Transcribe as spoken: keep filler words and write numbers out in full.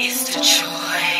is the joy.